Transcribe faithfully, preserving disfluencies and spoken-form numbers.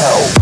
Yo.